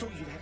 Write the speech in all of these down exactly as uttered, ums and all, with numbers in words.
told you that.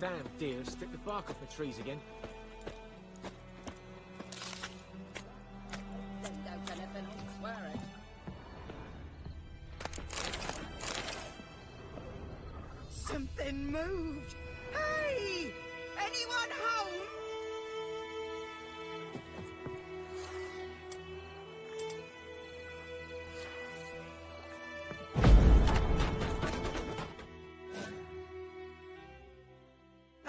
Damn deer stick the bark off the trees again. Something moved. Hey! Anyone home?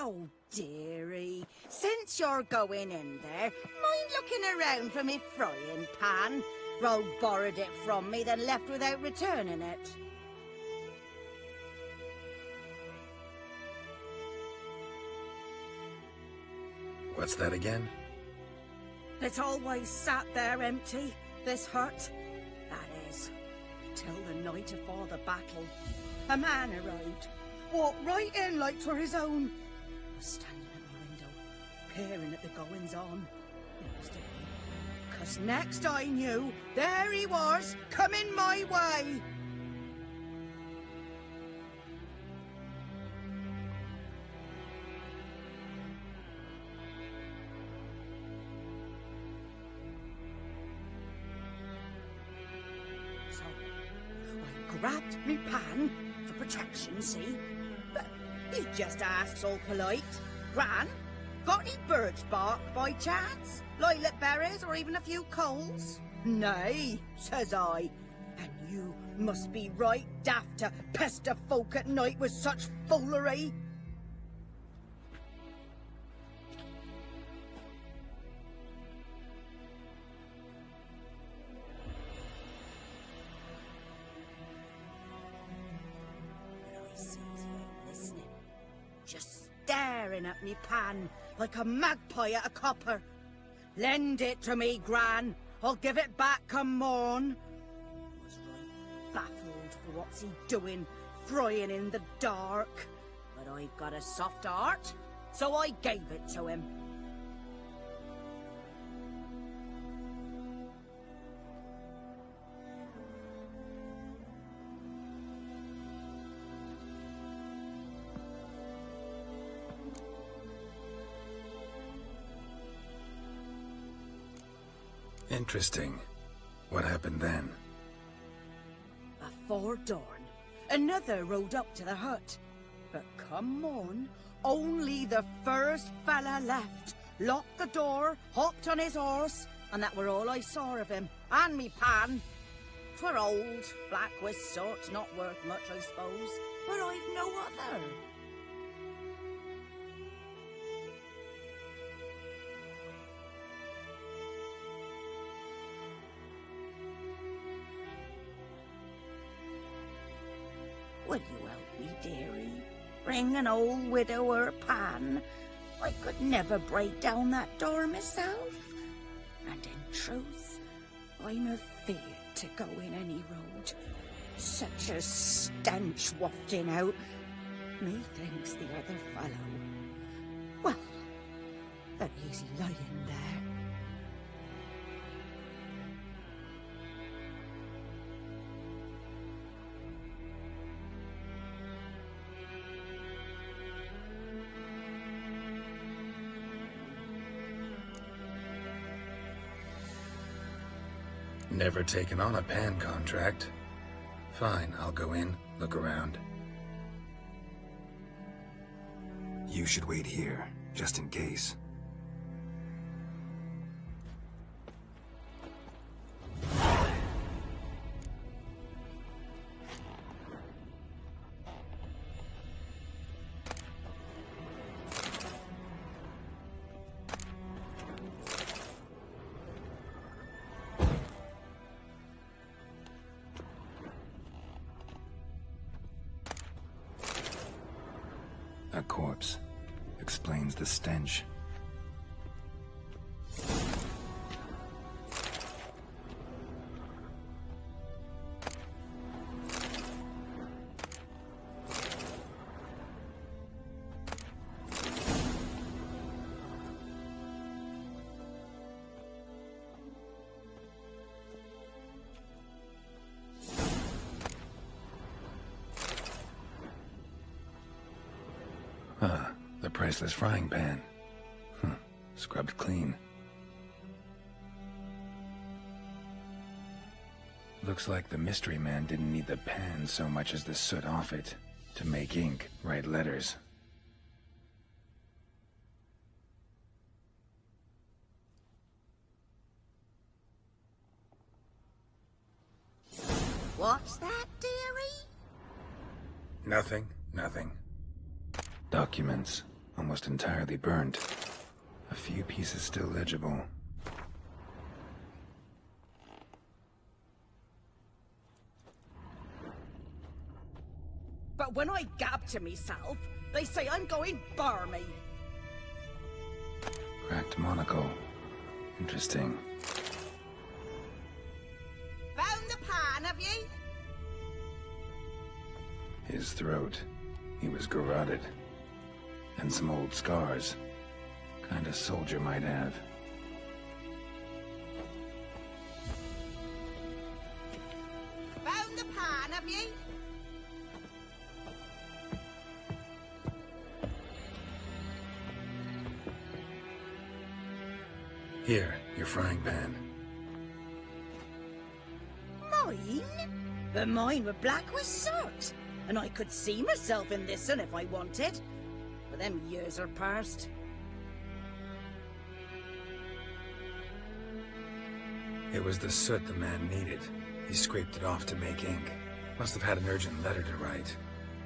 Oh, dearie, since you're going in there, mind looking around for me frying pan? Rogue borrowed it from me, then left without returning it. What's that again? It's always sat there empty, this hut. That is, till the night afore the battle. A man arrived, walked right in like 'twere his own. Standing at the window, peering at the goings-on. Because next I knew, there he was, coming my way. So, I grabbed me pan for protection, see? But he just asks all polite, Gran, got any birch bark by chance? Lilac berries or even a few coals? Nay, says I, and you must be right daft to pester folk at night with such foolery. Staring at me pan like a magpie at a copper. Lend it to me, Gran. I'll give it back come morn. I was right baffled for what's he doing, frying in the dark. But I've got a soft heart, so I gave it to him. Interesting. What happened then? Before dawn, another rode up to the hut. But come morn, only the first fella left. Locked the door, hopped on his horse, and that were all I saw of him. And me pan. 'Twere old, black with sorts, not worth much, I suppose. But I've no other. Will you help me, dearie? Bring an old widower pan. I could never break down that door myself. And in truth, I'm afeard to go in any road. Such a stench wafting out. Methinks the other fellow. Well, that he's lying there. Never taken on a P A N contract. Fine, I'll go in, look around. You should wait here, just in case. A corpse explains the stench. Ah, the priceless frying pan. Hm, scrubbed clean. Looks like the mystery man didn't need the pan so much as the soot off it. To make ink, write letters. What's that, dearie? Nothing, nothing. Documents, almost entirely burnt. A few pieces still legible. But when I gab to myself, they say I'm going barmy. Cracked monocle. Interesting. Found the pan, have you? His throat. He was garroted. And some old scars. Kind a soldier might have. Found the pan, have you? Here, your frying pan. Mine? But mine were black with soot, and I could see myself in this one if I wanted. But them years are past. It was the soot the man needed. He scraped it off to make ink. Must have had an urgent letter to write.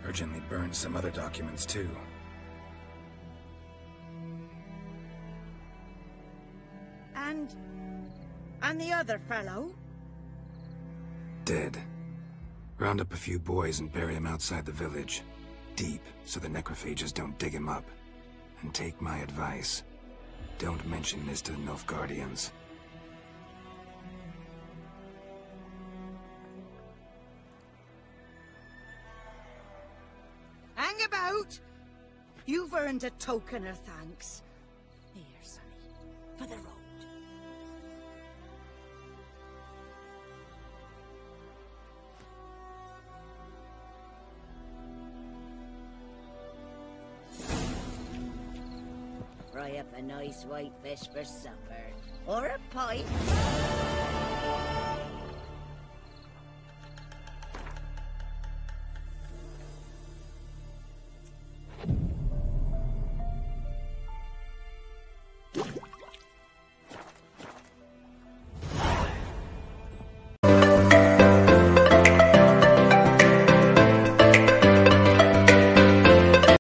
Urgently burned some other documents too. And... and the other fellow? Dead. Round up a few boys and bury him outside the village. Deep, so the necrophages don't dig him up. And take my advice. Don't mention this to the Nilfgaardians. Hang about! You've earned a token of thanks. Here, sonny, for the road. Fry up a nice white fish for supper, or a pint.